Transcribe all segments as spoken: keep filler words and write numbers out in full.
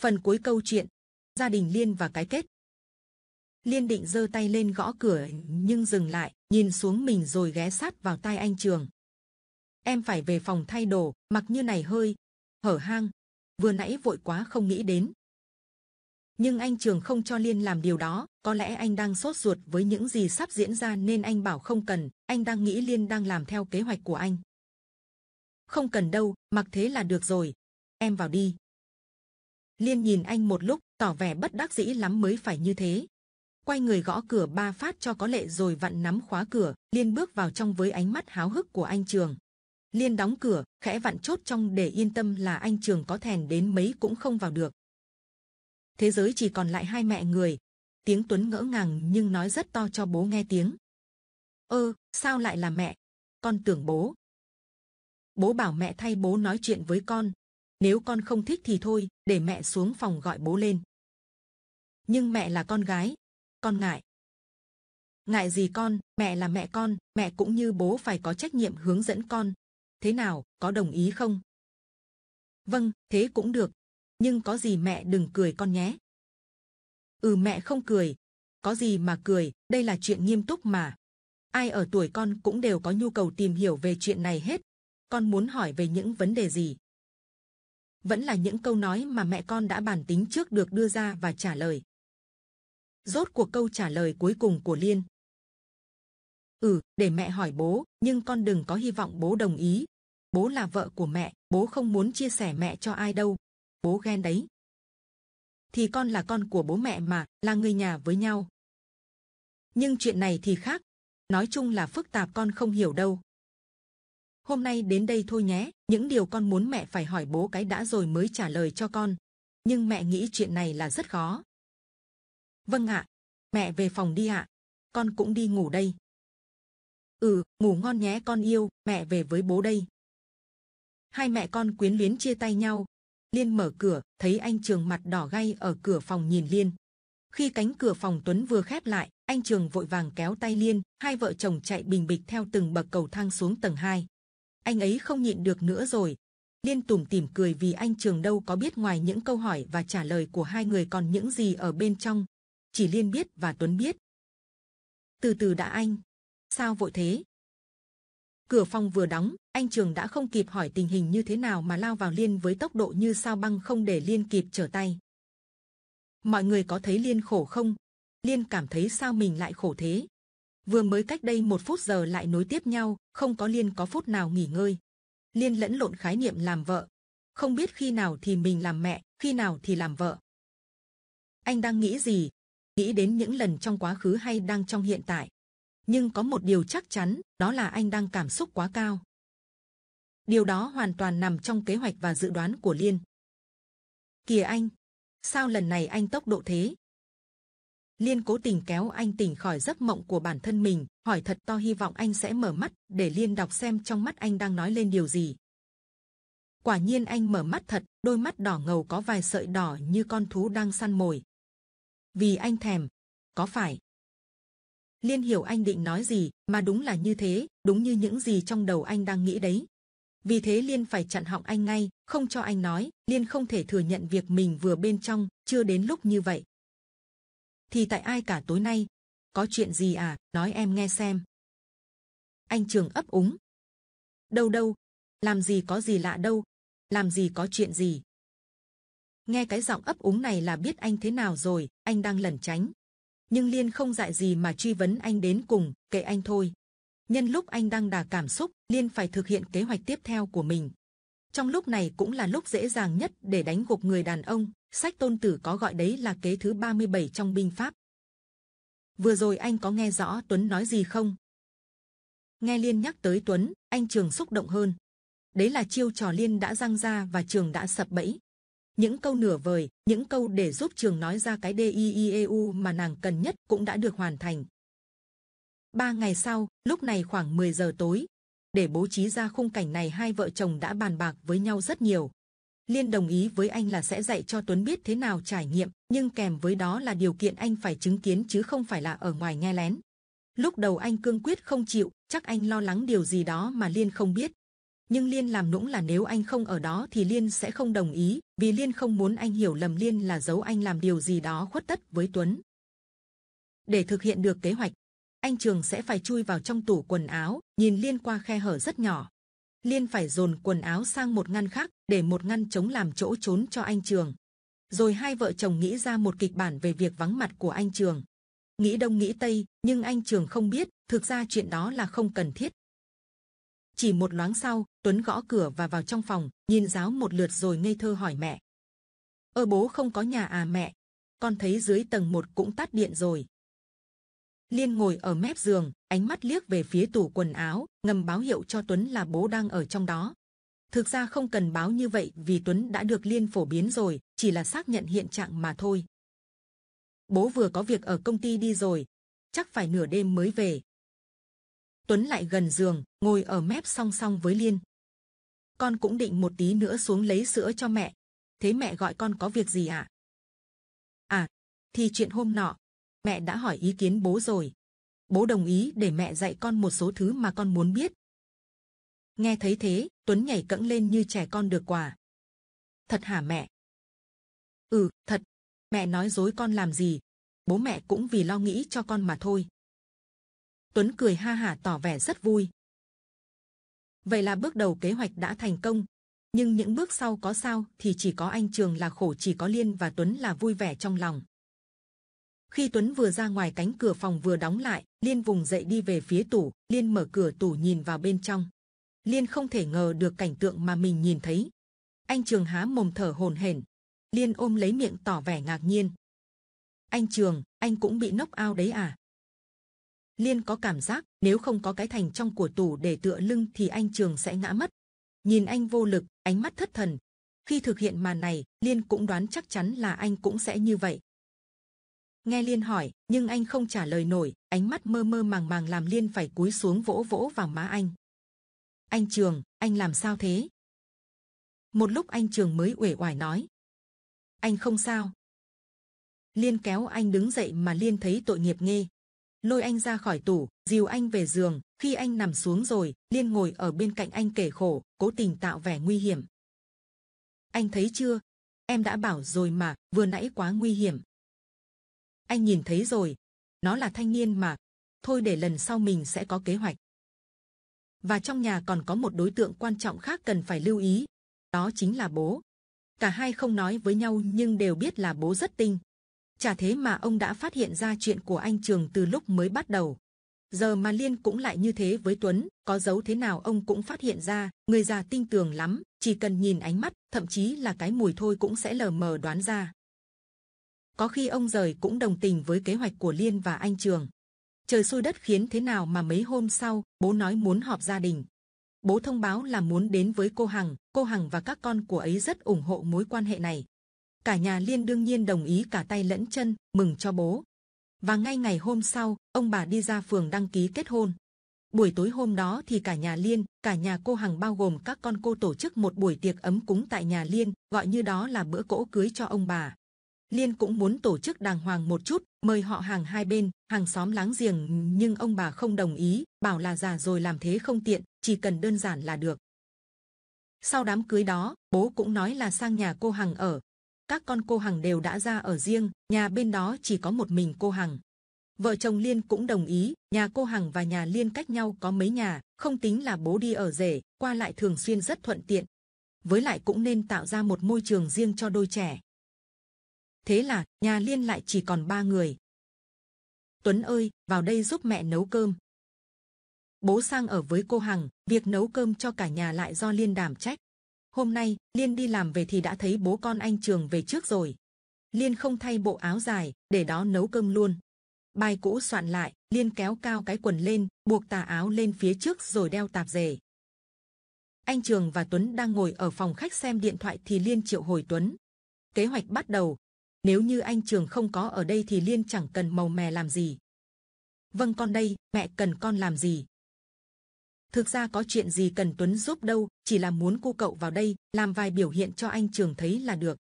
Phần cuối câu chuyện, gia đình Liên và cái kết. Liên định giơ tay lên gõ cửa nhưng dừng lại, nhìn xuống mình rồi ghé sát vào tai anh Trường. Em phải về phòng thay đồ, mặc như này hơi hở hang, vừa nãy vội quá không nghĩ đến. Nhưng anh Trường không cho Liên làm điều đó, có lẽ anh đang sốt ruột với những gì sắp diễn ra nên anh bảo không cần, anh đang nghĩ Liên đang làm theo kế hoạch của anh. Không cần đâu, mặc thế là được rồi, em vào đi. Liên nhìn anh một lúc, tỏ vẻ bất đắc dĩ lắm mới phải như thế. Quay người gõ cửa ba phát cho có lệ rồi vặn nắm khóa cửa, Liên bước vào trong với ánh mắt háo hức của anh Trường. Liên đóng cửa, khẽ vặn chốt trong để yên tâm là anh Trường có thèn đến mấy cũng không vào được. Thế giới chỉ còn lại hai mẹ người. Tiếng Tuấn ngỡ ngàng nhưng nói rất to cho bố nghe tiếng. Ơ, sao lại là mẹ? Con tưởng bố. Bố bảo mẹ thay bố nói chuyện với con. Nếu con không thích thì thôi, để mẹ xuống phòng gọi bố lên. Nhưng mẹ là con gái. Con ngại. Ngại gì con, mẹ là mẹ con, mẹ cũng như bố phải có trách nhiệm hướng dẫn con. Thế nào, có đồng ý không? Vâng, thế cũng được. Nhưng có gì mẹ đừng cười con nhé. Ừ mẹ không cười. Có gì mà cười, đây là chuyện nghiêm túc mà. Ai ở tuổi con cũng đều có nhu cầu tìm hiểu về chuyện này hết. Con muốn hỏi về những vấn đề gì? Vẫn là những câu nói mà mẹ con đã bàn tính trước được đưa ra và trả lời. Rốt cuộc câu trả lời cuối cùng của Liên. Ừ, để mẹ hỏi bố, nhưng con đừng có hy vọng bố đồng ý. Bố là vợ của mẹ, bố không muốn chia sẻ mẹ cho ai đâu. Bố ghen đấy. Thì con là con của bố mẹ mà, là người nhà với nhau. Nhưng chuyện này thì khác. Nói chung là phức tạp con không hiểu đâu. Hôm nay đến đây thôi nhé. Những điều con muốn mẹ phải hỏi bố cái đã rồi mới trả lời cho con. Nhưng mẹ nghĩ chuyện này là rất khó. Vâng ạ. Mẹ về phòng đi ạ. Con cũng đi ngủ đây. Ừ, ngủ ngon nhé con yêu. Mẹ về với bố đây. Hai mẹ con quyến luyến chia tay nhau. Liên mở cửa, thấy anh Trường mặt đỏ gay ở cửa phòng nhìn Liên. Khi cánh cửa phòng Tuấn vừa khép lại, anh Trường vội vàng kéo tay Liên, hai vợ chồng chạy bình bịch theo từng bậc cầu thang xuống tầng hai. Anh ấy không nhịn được nữa rồi. Liên tủm tỉm cười vì anh Trường đâu có biết ngoài những câu hỏi và trả lời của hai người còn những gì ở bên trong. Chỉ Liên biết và Tuấn biết. Từ từ đã anh. Sao vội thế? Cửa phòng vừa đóng, anh Trường đã không kịp hỏi tình hình như thế nào mà lao vào Liên với tốc độ như sao băng không để Liên kịp trở tay. Mọi người có thấy Liên khổ không? Liên cảm thấy sao mình lại khổ thế? Vừa mới cách đây một phút giờ lại nối tiếp nhau, không có Liên có phút nào nghỉ ngơi. Liên lẫn lộn khái niệm làm vợ. Không biết khi nào thì mình làm mẹ, khi nào thì làm vợ. Anh đang nghĩ gì? Nghĩ đến những lần trong quá khứ hay đang trong hiện tại? Nhưng có một điều chắc chắn, đó là anh đang cảm xúc quá cao. Điều đó hoàn toàn nằm trong kế hoạch và dự đoán của Liên. Kìa anh, sao lần này anh tốc độ thế? Liên cố tình kéo anh tỉnh khỏi giấc mộng của bản thân mình, hỏi thật to hy vọng anh sẽ mở mắt để Liên đọc xem trong mắt anh đang nói lên điều gì. Quả nhiên anh mở mắt thật, đôi mắt đỏ ngầu có vài sợi đỏ như con thú đang săn mồi. Vì anh thèm, có phải? Liên hiểu anh định nói gì, mà đúng là như thế, đúng như những gì trong đầu anh đang nghĩ đấy. Vì thế Liên phải chặn họng anh ngay, không cho anh nói, Liên không thể thừa nhận việc mình vừa bên trong, chưa đến lúc như vậy. Thì tại ai cả tối nay? Có chuyện gì à, nói em nghe xem. Anh Trường ấp úng. Đâu đâu, làm gì có gì lạ đâu, làm gì có chuyện gì. Nghe cái giọng ấp úng này là biết anh thế nào rồi, anh đang lẩn tránh. Nhưng Liên không dại gì mà truy vấn anh đến cùng, kệ anh thôi. Nhân lúc anh đang đà cảm xúc, Liên phải thực hiện kế hoạch tiếp theo của mình. Trong lúc này cũng là lúc dễ dàng nhất để đánh gục người đàn ông, sách Tôn Tử có gọi đấy là kế thứ ba mươi bảy trong binh pháp. Vừa rồi anh có nghe rõ Tuấn nói gì không? Nghe Liên nhắc tới Tuấn, anh Trường xúc động hơn. Đấy là chiêu trò Liên đã giăng ra và Trường đã sập bẫy. Những câu nửa vời, những câu để giúp Trường nói ra cái DIEU mà nàng cần nhất cũng đã được hoàn thành. Ba ngày sau, lúc này khoảng mười giờ tối, để bố trí ra khung cảnh này hai vợ chồng đã bàn bạc với nhau rất nhiều. Liên đồng ý với anh là sẽ dạy cho Tuấn biết thế nào trải nghiệm, nhưng kèm với đó là điều kiện anh phải chứng kiến chứ không phải là ở ngoài nghe lén. Lúc đầu anh cương quyết không chịu, chắc anh lo lắng điều gì đó mà Liên không biết. nhưng Liên làm nũng là nếu anh không ở đó thì Liên sẽ không đồng ý, vì Liên không muốn anh hiểu lầm Liên là giấu anh làm điều gì đó khuất tất với Tuấn. Để thực hiện được kế hoạch, anh Trường sẽ phải chui vào trong tủ quần áo, nhìn Liên qua khe hở rất nhỏ. Liên phải dồn quần áo sang một ngăn khác để một ngăn trống làm chỗ trốn cho anh Trường. Rồi hai vợ chồng nghĩ ra một kịch bản về việc vắng mặt của anh Trường. Nghĩ đông nghĩ tây, nhưng anh Trường không biết, thực ra chuyện đó là không cần thiết. Chỉ một loáng sau, Tuấn gõ cửa và vào trong phòng, nhìn giáo một lượt rồi ngây thơ hỏi mẹ. Ơ bố không có nhà à mẹ, con thấy dưới tầng một cũng tắt điện rồi. Liên ngồi ở mép giường, ánh mắt liếc về phía tủ quần áo, ngầm báo hiệu cho Tuấn là bố đang ở trong đó. Thực ra không cần báo như vậy vì Tuấn đã được Liên phổ biến rồi, chỉ là xác nhận hiện trạng mà thôi. Bố vừa có việc ở công ty đi rồi, chắc phải nửa đêm mới về. Tuấn lại gần giường, ngồi ở mép song song với Liên. Con cũng định một tí nữa xuống lấy sữa cho mẹ. Thế mẹ gọi con có việc gì ạ? À, thì chuyện hôm nọ, mẹ đã hỏi ý kiến bố rồi. Bố đồng ý để mẹ dạy con một số thứ mà con muốn biết. Nghe thấy thế, Tuấn nhảy cẫng lên như trẻ con được quà. Thật hả mẹ? Ừ, thật. Mẹ nói dối con làm gì? Bố mẹ cũng vì lo nghĩ cho con mà thôi. Tuấn cười ha hả tỏ vẻ rất vui. Vậy là bước đầu kế hoạch đã thành công. Nhưng những bước sau có sao thì chỉ có anh Trường là khổ, chỉ có Liên và Tuấn là vui vẻ trong lòng. Khi Tuấn vừa ra ngoài cánh cửa phòng vừa đóng lại, Liên vùng dậy đi về phía tủ. Liên mở cửa tủ nhìn vào bên trong. Liên không thể ngờ được cảnh tượng mà mình nhìn thấy. Anh Trường há mồm thở hổn hển. Liên ôm lấy miệng tỏ vẻ ngạc nhiên. Anh Trường, anh cũng bị knock out đấy à? Liên có cảm giác nếu không có cái thành trong của tủ để tựa lưng thì anh Trường sẽ ngã mất. Nhìn anh vô lực, ánh mắt thất thần. Khi thực hiện màn này, Liên cũng đoán chắc chắn là anh cũng sẽ như vậy. Nghe Liên hỏi, nhưng anh không trả lời nổi, ánh mắt mơ mơ màng màng làm Liên phải cúi xuống vỗ vỗ vào má anh. Anh Trường, anh làm sao thế? Một lúc anh Trường mới uể oải nói. Anh không sao. Liên kéo anh đứng dậy mà Liên thấy tội nghiệp ghê. Lôi anh ra khỏi tủ, dìu anh về giường. Khi anh nằm xuống rồi, Liên ngồi ở bên cạnh anh kể khổ, cố tình tạo vẻ nguy hiểm. Anh thấy chưa? Em đã bảo rồi mà, vừa nãy quá nguy hiểm. Anh nhìn thấy rồi, nó là thanh niên mà. Thôi để lần sau mình sẽ có kế hoạch. Và trong nhà còn có một đối tượng quan trọng khác cần phải lưu ý. Đó chính là bố. Cả hai không nói với nhau nhưng đều biết là bố rất tinh. Chả thế mà ông đã phát hiện ra chuyện của anh Trường từ lúc mới bắt đầu. Giờ mà Liên cũng lại như thế với Tuấn, có giấu thế nào ông cũng phát hiện ra. Người già tinh tường lắm, chỉ cần nhìn ánh mắt, thậm chí là cái mùi thôi cũng sẽ lờ mờ đoán ra. Có khi ông rời cũng đồng tình với kế hoạch của Liên và anh Trường. Trời xui đất khiến thế nào mà mấy hôm sau, bố nói muốn họp gia đình. Bố thông báo là muốn đến với cô Hằng, cô Hằng và các con của ấy rất ủng hộ mối quan hệ này. Cả nhà Liên đương nhiên đồng ý cả tay lẫn chân, mừng cho bố. Và ngay ngày hôm sau, ông bà đi ra phường đăng ký kết hôn. Buổi tối hôm đó thì cả nhà Liên, cả nhà cô Hằng bao gồm các con cô tổ chức một buổi tiệc ấm cúng tại nhà Liên, gọi như đó là bữa cỗ cưới cho ông bà. Liên cũng muốn tổ chức đàng hoàng một chút, mời họ hàng hai bên, hàng xóm láng giềng, nhưng ông bà không đồng ý, bảo là già rồi làm thế không tiện, chỉ cần đơn giản là được. Sau đám cưới đó, bố cũng nói là sang nhà cô Hằng ở. Các con cô Hằng đều đã ra ở riêng, nhà bên đó chỉ có một mình cô Hằng. Vợ chồng Liên cũng đồng ý, nhà cô Hằng và nhà Liên cách nhau có mấy nhà, không tính là bố đi ở rể, qua lại thường xuyên rất thuận tiện. Với lại cũng nên tạo ra một môi trường riêng cho đôi trẻ. Thế là nhà Liên lại chỉ còn ba người. Tuấn ơi, vào đây giúp mẹ nấu cơm. Bố sang ở với cô Hằng, việc nấu cơm cho cả nhà lại do Liên đảm trách. Hôm nay, Liên đi làm về thì đã thấy bố con anh Trường về trước rồi. Liên không thay bộ áo dài, để đó nấu cơm luôn. Bài cũ soạn lại, Liên kéo cao cái quần lên, buộc tà áo lên phía trước rồi đeo tạp dề. Anh Trường và Tuấn đang ngồi ở phòng khách xem điện thoại thì Liên triệu hồi Tuấn. Kế hoạch bắt đầu. Nếu như anh Trường không có ở đây thì Liên chẳng cần màu mè làm gì. Vâng con đây, mẹ cần con làm gì? Thực ra có chuyện gì cần Tuấn giúp đâu, chỉ là muốn cô cậu vào đây, làm vài biểu hiện cho anh Trường thấy là được.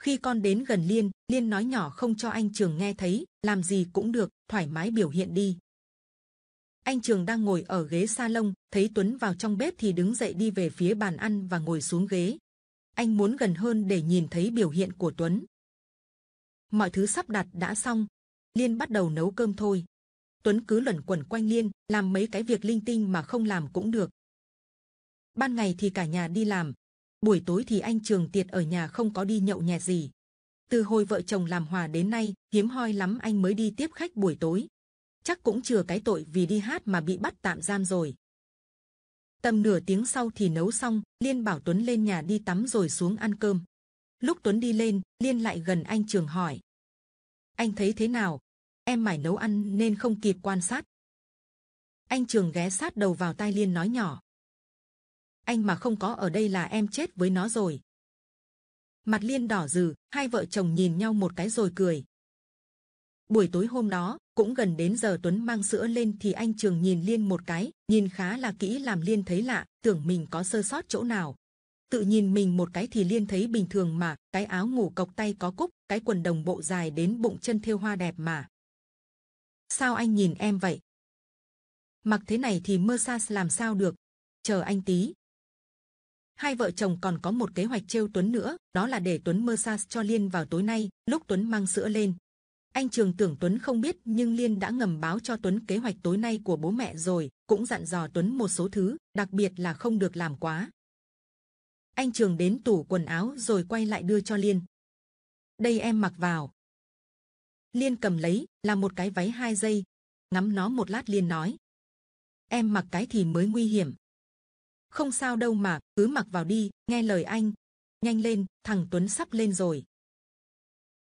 Khi con đến gần Liên, Liên nói nhỏ không cho anh Trường nghe thấy, làm gì cũng được, thoải mái biểu hiện đi. Anh Trường đang ngồi ở ghế salon, thấy Tuấn vào trong bếp thì đứng dậy đi về phía bàn ăn và ngồi xuống ghế. Anh muốn gần hơn để nhìn thấy biểu hiện của Tuấn. Mọi thứ sắp đặt đã xong, Liên bắt đầu nấu cơm thôi. Tuấn cứ luẩn quẩn quanh Liên, làm mấy cái việc linh tinh mà không làm cũng được. Ban ngày thì cả nhà đi làm, buổi tối thì anh Trường tiệt ở nhà không có đi nhậu nhẹt gì. Từ hồi vợ chồng làm hòa đến nay, hiếm hoi lắm anh mới đi tiếp khách buổi tối. Chắc cũng chừa cái tội vì đi hát mà bị bắt tạm giam rồi. Tầm nửa tiếng sau thì nấu xong, Liên bảo Tuấn lên nhà đi tắm rồi xuống ăn cơm. Lúc Tuấn đi lên, Liên lại gần anh Trường hỏi. Anh thấy thế nào? Em mải nấu ăn nên không kịp quan sát. Anh Trường ghé sát đầu vào tai Liên nói nhỏ. Anh mà không có ở đây là em chết với nó rồi. Mặt Liên đỏ rừ, hai vợ chồng nhìn nhau một cái rồi cười. Buổi tối hôm đó, cũng gần đến giờ Tuấn mang sữa lên thì anh Trường nhìn Liên một cái, nhìn khá là kỹ làm Liên thấy lạ, tưởng mình có sơ sót chỗ nào. Tự nhìn mình một cái thì Liên thấy bình thường mà, cái áo ngủ cộc tay có cúc, cái quần đồng bộ dài đến bụng chân thêu hoa đẹp mà. Sao anh nhìn em vậy? Mặc thế này thì mơ xa làm sao được, chờ anh tí. Hai vợ chồng còn có một kế hoạch trêu Tuấn nữa, đó là để Tuấn mơ xa cho Liên vào tối nay, lúc Tuấn mang sữa lên. Anh Trường tưởng Tuấn không biết nhưng Liên đã ngầm báo cho Tuấn kế hoạch tối nay của bố mẹ rồi, cũng dặn dò Tuấn một số thứ, đặc biệt là không được làm quá. Anh Trường đến tủ quần áo rồi quay lại đưa cho Liên. Đây em mặc vào. Liên cầm lấy, là một cái váy hai dây. Ngắm nó một lát Liên nói. Em mặc cái thì mới nguy hiểm. Không sao đâu mà, cứ mặc vào đi, nghe lời anh. Nhanh lên, thằng Tuấn sắp lên rồi.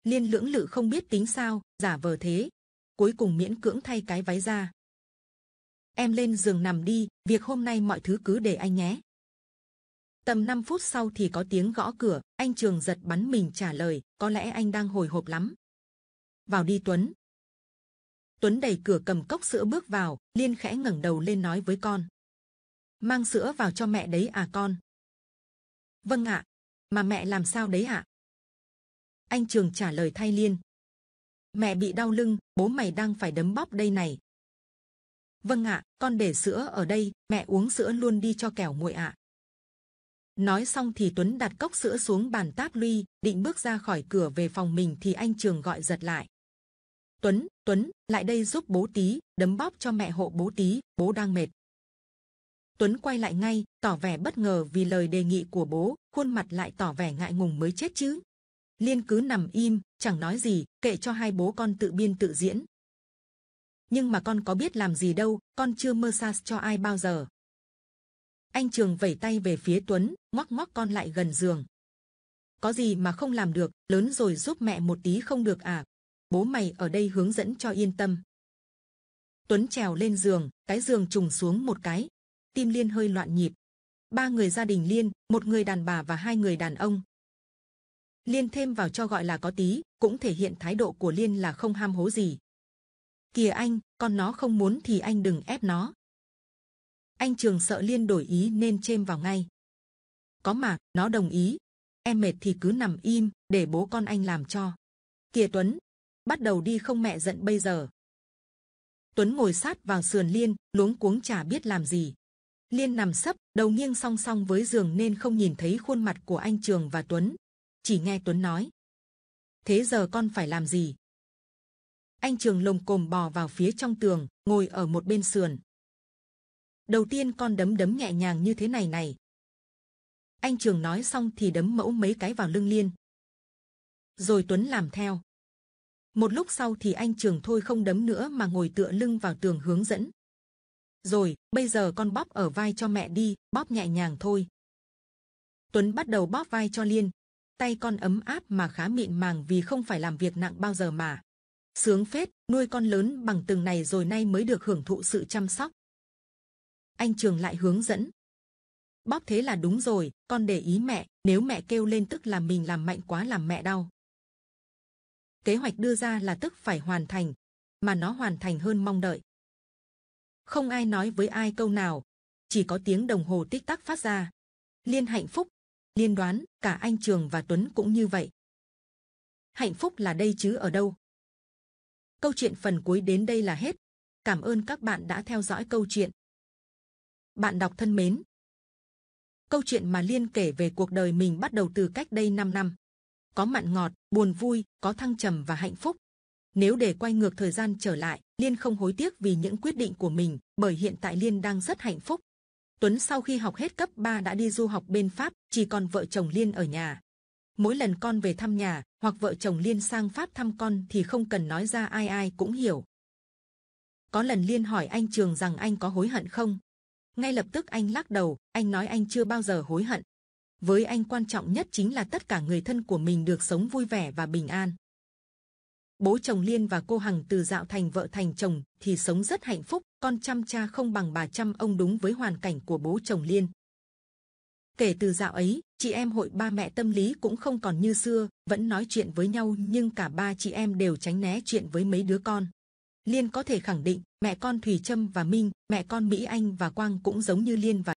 Liên lưỡng lự không biết tính sao, giả vờ thế. Cuối cùng miễn cưỡng thay cái váy ra. Em lên giường nằm đi, việc hôm nay mọi thứ cứ để anh nhé. Tầm năm phút sau thì có tiếng gõ cửa, anh Trường giật bắn mình trả lời, có lẽ anh đang hồi hộp lắm. Vào đi Tuấn. Tuấn đẩy cửa cầm cốc sữa bước vào, Liên khẽ ngẩng đầu lên nói với con. Mang sữa vào cho mẹ đấy à con? Vâng ạ, mà mẹ làm sao đấy ạ? Anh Trường trả lời thay Liên. Mẹ bị đau lưng, bố mày đang phải đấm bóp đây này. Vâng ạ, con để sữa ở đây, mẹ uống sữa luôn đi cho kẻo nguội ạ. Nói xong thì Tuấn đặt cốc sữa xuống bàn táp luy, định bước ra khỏi cửa về phòng mình thì anh Trường gọi giật lại. Tuấn, Tuấn, lại đây giúp bố tí, đấm bóp cho mẹ hộ bố tí, bố đang mệt. Tuấn quay lại ngay, tỏ vẻ bất ngờ vì lời đề nghị của bố, khuôn mặt lại tỏ vẻ ngại ngùng mới chết chứ. Liên cứ nằm im, chẳng nói gì, kệ cho hai bố con tự biên tự diễn. Nhưng mà con có biết làm gì đâu, con chưa massage cho ai bao giờ. Anh Trường vẩy tay về phía Tuấn, ngoắc ngoắc con lại gần giường. Có gì mà không làm được, lớn rồi giúp mẹ một tí không được à? Bố mày ở đây hướng dẫn cho yên tâm. Tuấn trèo lên giường, cái giường trùng xuống một cái. Tim Liên hơi loạn nhịp. Ba người gia đình Liên, một người đàn bà và hai người đàn ông. Liên thêm vào cho gọi là có tí, cũng thể hiện thái độ của Liên là không ham hố gì. Kìa anh, con nó không muốn thì anh đừng ép nó. Anh Trường sợ Liên đổi ý nên chêm vào ngay. Có mà, nó đồng ý. Em mệt thì cứ nằm im, để bố con anh làm cho. Kìa Tuấn, bắt đầu đi không mẹ giận bây giờ. Tuấn ngồi sát vào sườn Liên, luống cuống chả biết làm gì. Liên nằm sấp, đầu nghiêng song song với giường nên không nhìn thấy khuôn mặt của anh Trường và Tuấn. Chỉ nghe Tuấn nói. Thế giờ con phải làm gì? Anh Trường lồm cồm bò vào phía trong tường, ngồi ở một bên sườn. Đầu tiên con đấm đấm nhẹ nhàng như thế này này. Anh Trường nói xong thì đấm mẫu mấy cái vào lưng Liên. Rồi Tuấn làm theo. Một lúc sau thì anh Trường thôi không đấm nữa mà ngồi tựa lưng vào tường hướng dẫn. Rồi, bây giờ con bóp ở vai cho mẹ đi, bóp nhẹ nhàng thôi. Tuấn bắt đầu bóp vai cho Liên. Tay con ấm áp mà khá mịn màng vì không phải làm việc nặng bao giờ mà. Sướng phết, nuôi con lớn bằng từng này rồi nay mới được hưởng thụ sự chăm sóc. Anh Trường lại hướng dẫn. Bóp thế là đúng rồi, con để ý mẹ, nếu mẹ kêu lên tức là mình làm mạnh quá làm mẹ đau. Kế hoạch đưa ra là tức phải hoàn thành, mà nó hoàn thành hơn mong đợi. Không ai nói với ai câu nào, chỉ có tiếng đồng hồ tích tắc phát ra. Liên hạnh phúc, Liên đoán cả anh Trường và Tuấn cũng như vậy. Hạnh phúc là đây chứ ở đâu. Câu chuyện phần cuối đến đây là hết. Cảm ơn các bạn đã theo dõi câu chuyện. Bạn đọc thân mến, câu chuyện mà Liên kể về cuộc đời mình bắt đầu từ cách đây năm năm. Có mặn ngọt, buồn vui, có thăng trầm và hạnh phúc. Nếu để quay ngược thời gian trở lại, Liên không hối tiếc vì những quyết định của mình, bởi hiện tại Liên đang rất hạnh phúc. Tuấn sau khi học hết cấp ba đã đi du học bên Pháp, chỉ còn vợ chồng Liên ở nhà. Mỗi lần con về thăm nhà, hoặc vợ chồng Liên sang Pháp thăm con thì không cần nói ra ai ai cũng hiểu. Có lần Liên hỏi anh Trường rằng anh có hối hận không? Ngay lập tức anh lắc đầu, anh nói anh chưa bao giờ hối hận. Với anh quan trọng nhất chính là tất cả người thân của mình được sống vui vẻ và bình an. Bố chồng Liên và cô Hằng từ dạo thành vợ thành chồng thì sống rất hạnh phúc, con chăm cha không bằng bà chăm ông, đúng với hoàn cảnh của bố chồng Liên. Kể từ dạo ấy, chị em hội ba mẹ tâm lý cũng không còn như xưa, vẫn nói chuyện với nhau nhưng cả ba chị em đều tránh né chuyện với mấy đứa con. Liên có thể khẳng định mẹ con Thùy Trâm và Minh, mẹ con Mỹ Anh và Quang cũng giống như Liên và